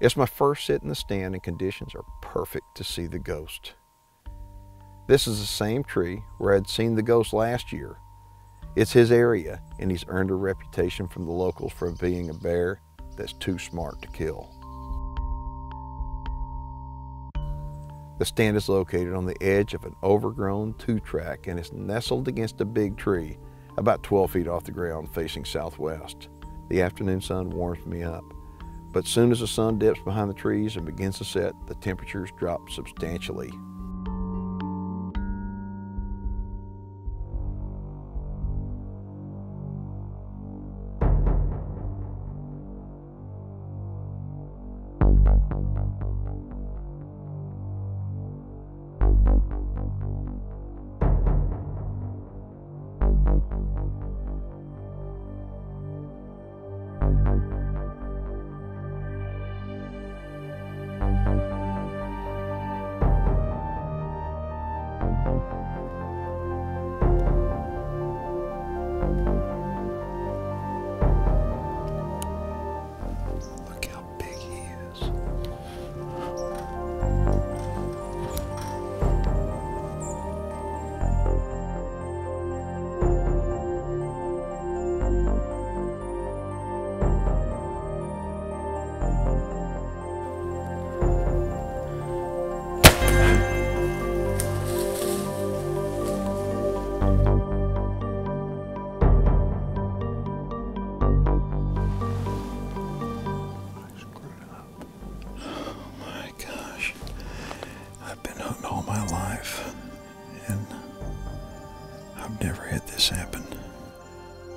It's my first sit in the stand and conditions are perfect to see the ghost. This is the same tree where I'd seen the ghost last year. It's his area and he's earned a reputation from the locals for being a bear that's too smart to kill. The stand is located on the edge of an overgrown two-track and is nestled against a big tree about 12 feet off the ground facing southwest. The afternoon sun warms me up, but soon as the sun dips behind the trees and begins to set, the temperatures drop substantially.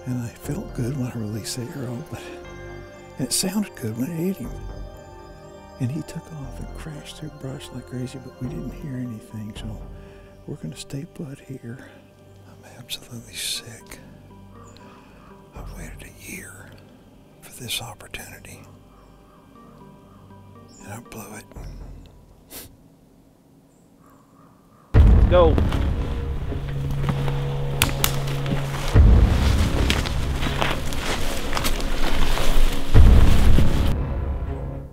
And I felt good when I released that arrow, but and it sounded good when it hit him. And he took off and crashed through brush like crazy, but we didn't hear anything, so we're gonna stay put here. I'm absolutely sick. I've waited a year for this opportunity, and I blew it. Let's go.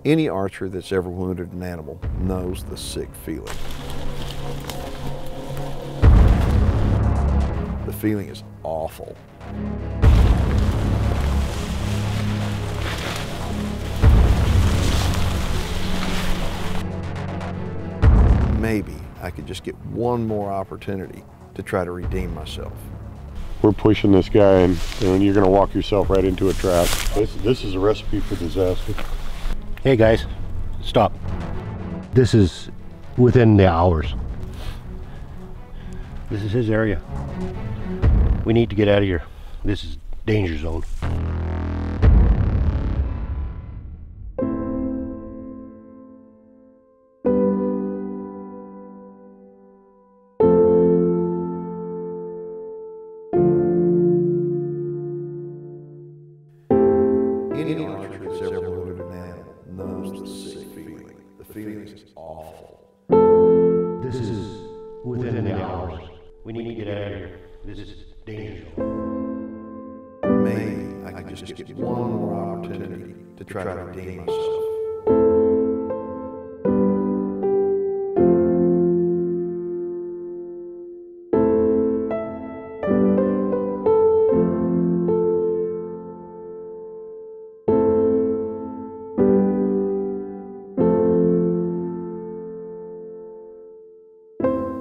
Any archer that's ever wounded an animal knows the sick feeling. The feeling is awful. Maybe I could just get one more opportunity to try to redeem myself. We're pushing this guy and you're going to walk yourself right into a trap. This is a recipe for disaster. Hey guys, stop. This is within the hours. This is his area. We need to get out of here. This is danger zone. Any archer that's ever wounded an animal knows the sick feeling. The feeling is awful. This is within the hours. We need to get out of here. This is dangerous. Maybe I could just get one more opportunity to try to redeem myself.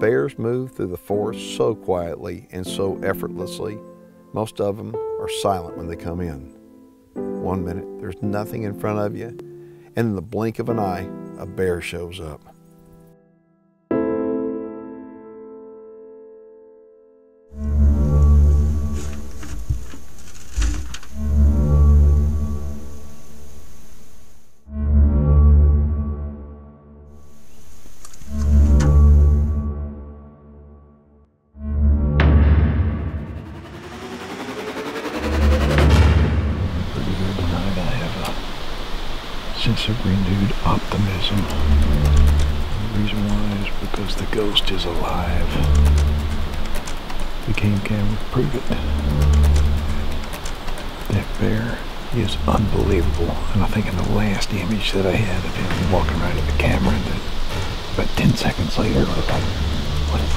Bears move through the forest so quietly and so effortlessly. Most of them are silent when they come in. One minute, there's nothing in front of you, and in the blink of an eye, a bear shows up. Sense of renewed optimism. The reason why is because the ghost is alive. The game can prove it. That bear is unbelievable. And I think in the last image that I had of him walking around with the camera, and then about 10 seconds later, it was like, what is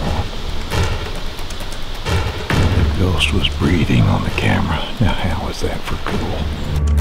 that? The ghost was breathing on the camera. Now how is that for cool?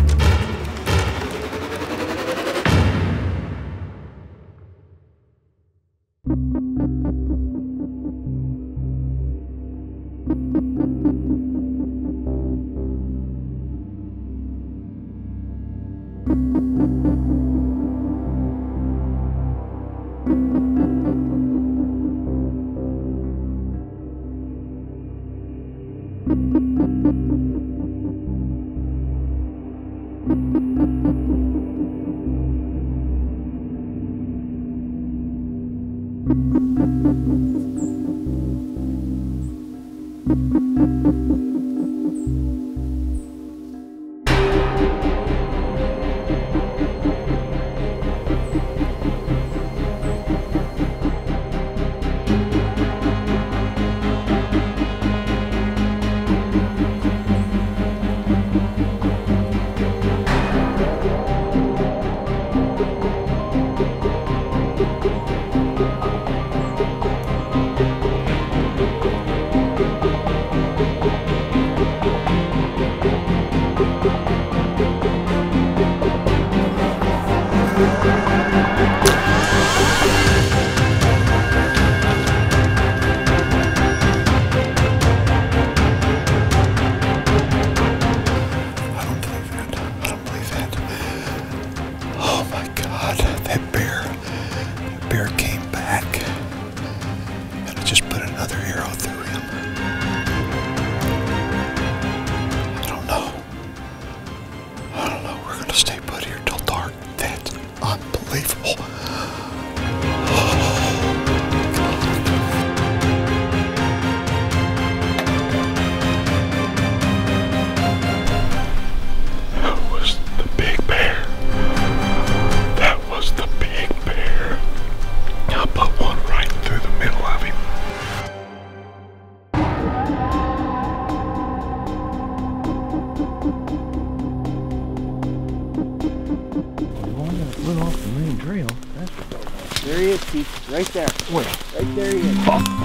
Right there. Where? Right there he is. Oh.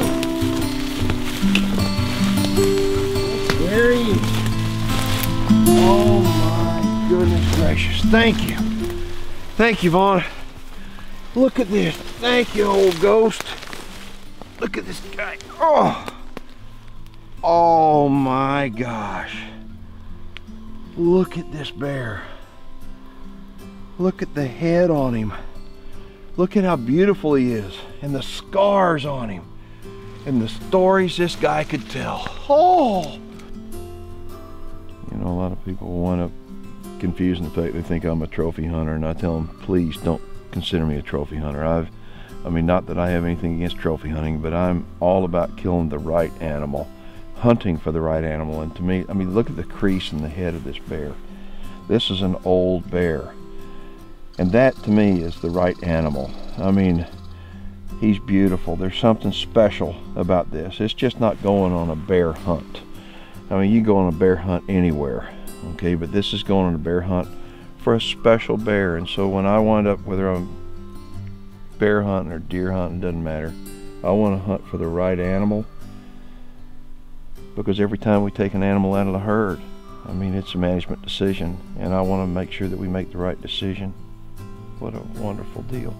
Look at that. Oh. There he is. Oh my goodness gracious. Thank you. Thank you, Vaughn. Look at this. Thank you, old ghost. Look at this guy. Oh. Oh my gosh. Look at this bear. Look at the head on him. Look at how beautiful he is, and the scars on him, and the stories this guy could tell. Oh! You know, a lot of people wind up confusing the fact they think I'm a trophy hunter, and I tell them, please don't consider me a trophy hunter. I mean, not that I have anything against trophy hunting, but I'm all about killing the right animal, hunting for the right animal. And to me, I mean, look at the crease in the head of this bear. This is an old bear. And that to me is the right animal. I mean, he's beautiful. There's something special about this. It's just not going on a bear hunt. I mean, you go on a bear hunt anywhere, okay? But this is going on a bear hunt for a special bear. And so when I wind up, whether I'm bear hunting or deer hunting, doesn't matter. I want to hunt for the right animal, because every time we take an animal out of the herd, I mean, it's a management decision, and I want to make sure that we make the right decision. What a wonderful deal.